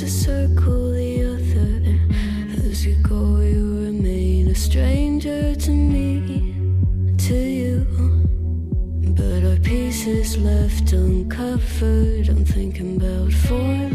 to circle the other, and as you go you remain a stranger to me, to you. But our pieces left uncovered, I'm thinking about form.